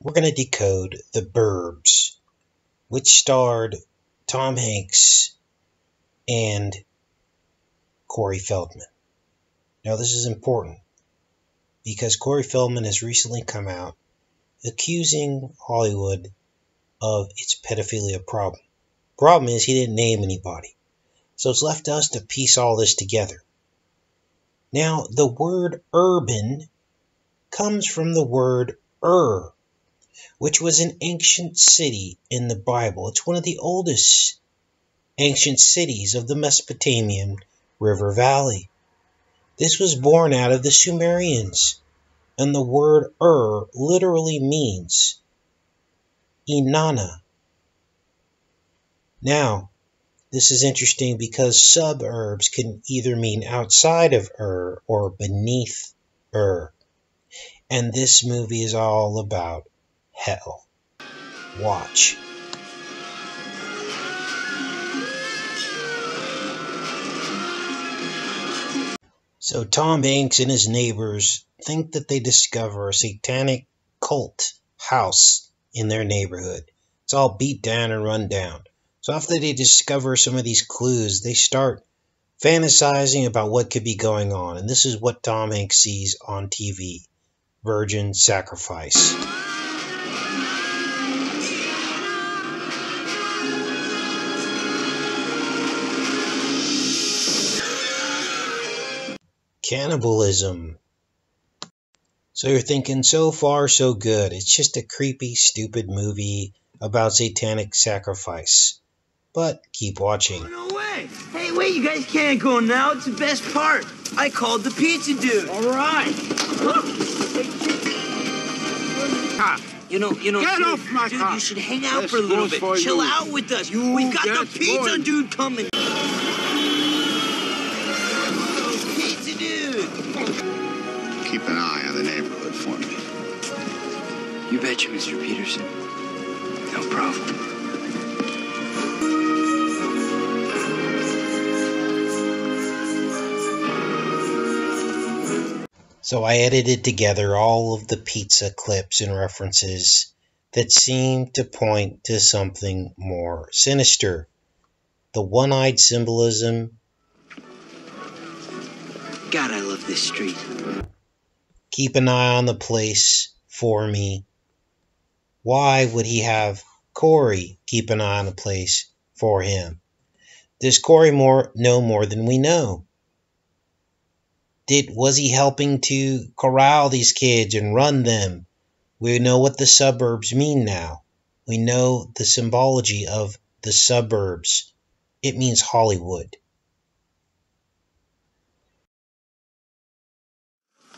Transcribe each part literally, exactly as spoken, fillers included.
We're going to decode The Burbs, which starred Tom Hanks and Corey Feldman. Now, this is important because Corey Feldman has recently come out accusing Hollywood of its pedophilia problem. Problem is he didn't name anybody. So it's left to us to piece all this together. Now, the word urban comes from the word Ur, which was an ancient city in the Bible. It's one of the oldest ancient cities of the Mesopotamian river valley. This was born out of the Sumerians, and the word Ur literally means Inanna. Now, this is interesting because suburbs can either mean outside of Ur or beneath Ur. And this movie is all about hell. Watch. So Tom Hanks and his neighbors think that they discover a satanic cult house in their neighborhood. It's all beat down and run down. So after they discover some of these clues, they start fantasizing about what could be going on. And this is what Tom Hanks sees on T V. Virgin sacrifice. Cannibalism. So you're thinking, so far so good. It's just a creepy, stupid movie about satanic sacrifice. But keep watching. Oh, no way! Hey, wait, you guys can't go now. It's the best part. I called the pizza dude. All right. Huh. You know, you know. Get dude, off my dude, car. You should hang out this for a little bit. Chill you. out with us. You We've got the pizza boy. dude coming. Pizza dude. Keep an eye on the neighborhood for me. You betcha, Mister Peterson. No problem. So I edited together all of the pizza clips and references that seemed to point to something more sinister. The one-eyed symbolism. God, I love this street. Keep an eye on the place for me. Why would he have Corey keep an eye on the place for him? Does Corey more know more than we know? Did, was he helping to corral these kids and run them? We know what the suburbs mean now. We know the symbology of the suburbs. It means Hollywood.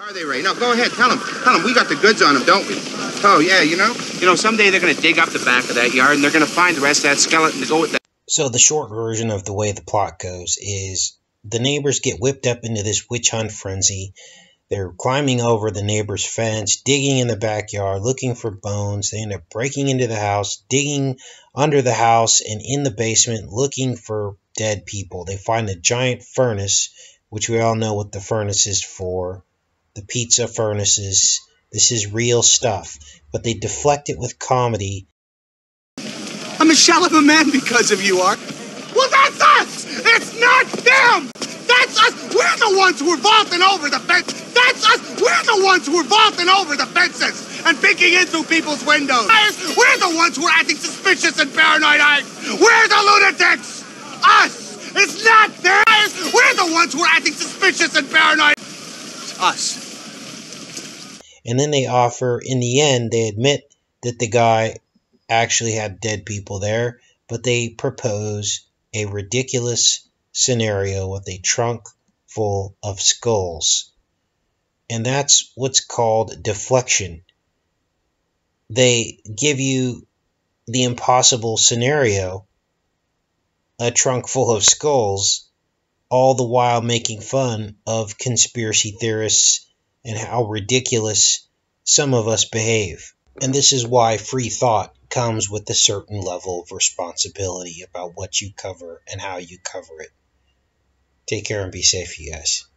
Are they right? No, go ahead. Tell them. Tell them we got the goods on them, don't we? Oh, yeah, you know? You know, someday they're going to dig up the back of that yard and they're going to find the rest of that skeleton to go with that. So the short version of the way the plot goes is... the neighbors get whipped up into this witch hunt frenzy. They're climbing over the neighbor's fence, digging in the backyard, looking for bones. They end up breaking into the house, digging under the house, and in the basement looking for dead people. They find a giant furnace, which we all know what the furnace is for. The pizza furnaces. This is real stuff. But they deflect it with comedy. I'm a shell of a man because of you, Art. Well, that's us! It's not them! That's us! We're the ones who are vaulting over the fence! That's us! We're the ones who are vaulting over the fences and peeking in through people's windows! We're the ones who are acting suspicious and paranoid! We're the lunatics! Us! It's not them! We're the ones who are acting suspicious and paranoid! It's us. And then they offer, in the end, they admit that the guy actually had dead people there, but they propose a ridiculous scenario with a trunk full of skulls. And that's what's called deflection. They give you the impossible scenario, a trunk full of skulls, all the while making fun of conspiracy theorists and how ridiculous some of us behave. And this is why free thought comes with a certain level of responsibility about what you cover and how you cover it. Take care and be safe, you guys.